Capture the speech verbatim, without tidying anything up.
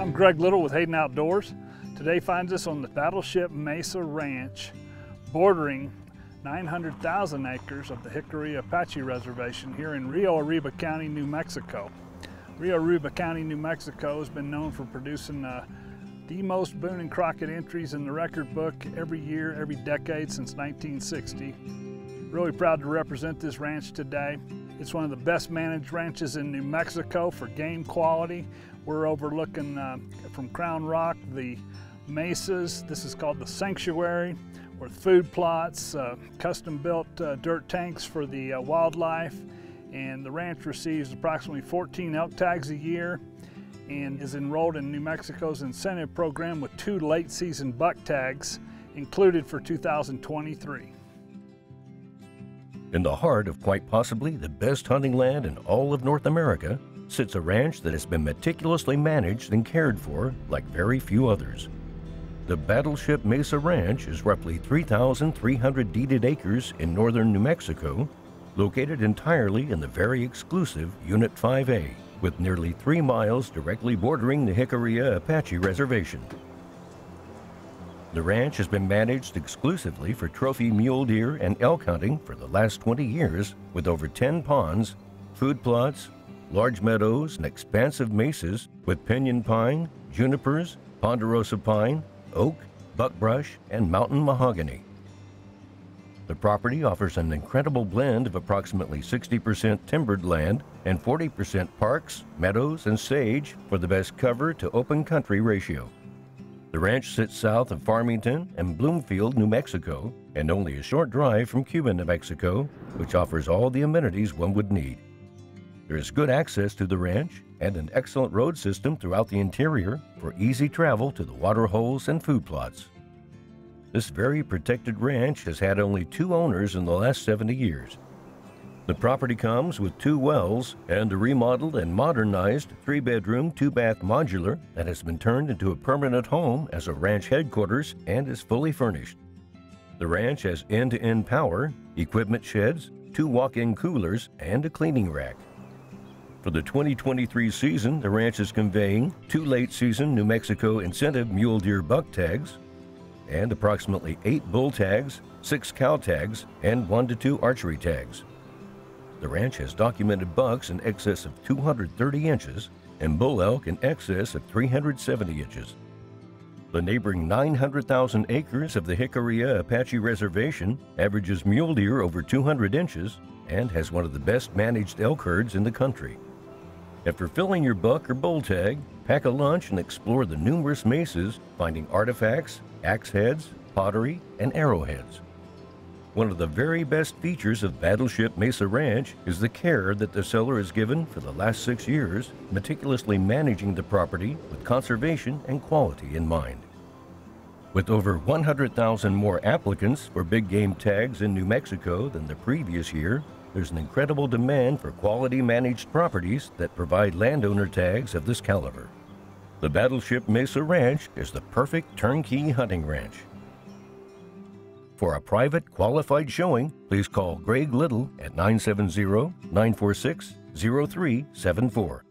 I'm Greg Little with Hayden Outdoors. Today finds us on the Battleship Mesa Ranch, bordering nine hundred thousand acres of the Jicarilla Apache Reservation here in Rio Arriba County, New Mexico. Rio Arriba County, New Mexico has been known for producing uh, the most Boone and Crockett entries in the record book every year, every decade since nineteen sixty. Really proud to represent this ranch today. It's one of the best managed ranches in New Mexico for game quality. We're overlooking uh, from Crown Rock the mesas. This is called the sanctuary, with food plots, uh, custom built uh, dirt tanks for the uh, wildlife, and the ranch receives approximately fourteen elk tags a year and is enrolled in New Mexico's incentive program with two late season buck tags included for two thousand twenty-three. In the heart of quite possibly the best hunting land in all of North America sits a ranch that has been meticulously managed and cared for like very few others. The Battleship Mesa Ranch is roughly three thousand three hundred deeded acres in northern New Mexico, located entirely in the very exclusive Unit five A, with nearly three miles directly bordering the Jicarilla Apache Reservation. The ranch has been managed exclusively for trophy mule deer and elk hunting for the last twenty years, with over ten ponds, food plots, large meadows, and expansive mesas with pinion pine, junipers, ponderosa pine, oak, buck brush, and mountain mahogany. The property offers an incredible blend of approximately sixty percent timbered land and forty percent parks, meadows, and sage for the best cover to open country ratio. The ranch sits south of Farmington and Bloomfield, New Mexico, and only a short drive from Cuba, New Mexico, which offers all the amenities one would need. There is good access to the ranch and an excellent road system throughout the interior for easy travel to the water holes and food plots. This very protected ranch has had only two owners in the last seventy years. The property comes with two wells and a remodeled and modernized three-bedroom, two-bath modular that has been turned into a permanent home as a ranch headquarters and is fully furnished. The ranch has end-to-end power, equipment sheds, two walk-in coolers, and a cleaning rack. For the twenty twenty-three season, the ranch is conveying two late-season New Mexico incentive mule deer buck tags and approximately eight bull tags, six cow tags, and one to two archery tags. The ranch has documented bucks in excess of two hundred thirty inches and bull elk in excess of three hundred seventy inches. The neighboring nine hundred thousand acres of the Jicarilla Apache Reservation averages mule deer over two hundred inches and has one of the best managed elk herds in the country. After filling your buck or bull tag, pack a lunch and explore the numerous mesas, finding artifacts, axe heads, pottery, and arrowheads. One of the very best features of Battleship Mesa Ranch is the care that the seller has given for the last six years, meticulously managing the property with conservation and quality in mind. With over one hundred thousand more applicants for big game tags in New Mexico than the previous year, there's an incredible demand for quality managed properties that provide landowner tags of this caliber. The Battleship Mesa Ranch is the perfect turnkey hunting ranch. For a private, qualified showing, please call Greg Little at nine seven zero, nine four six, zero three seven four.